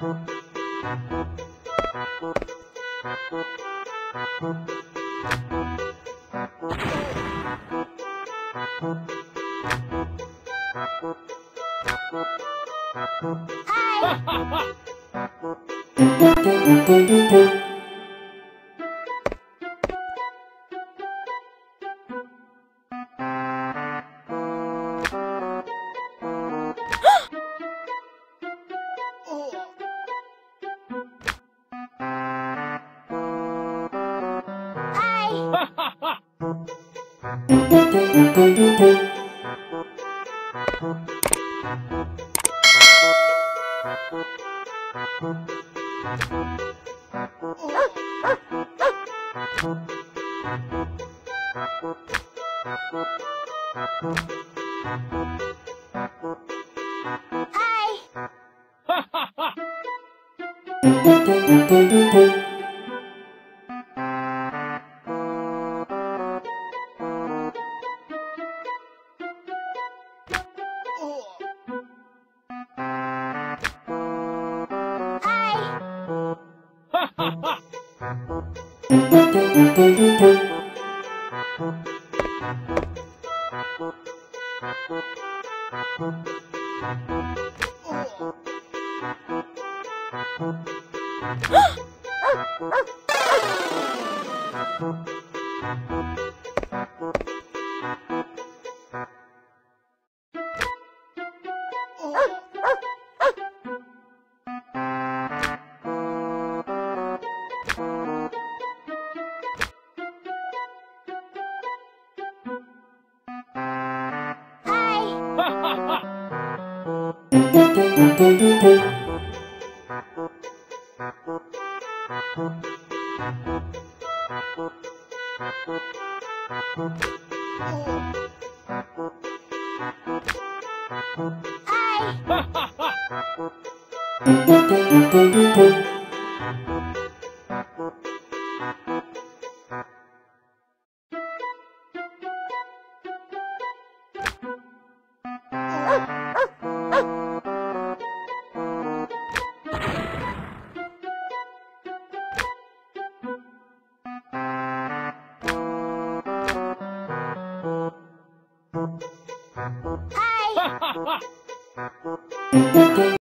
Hi! Hi!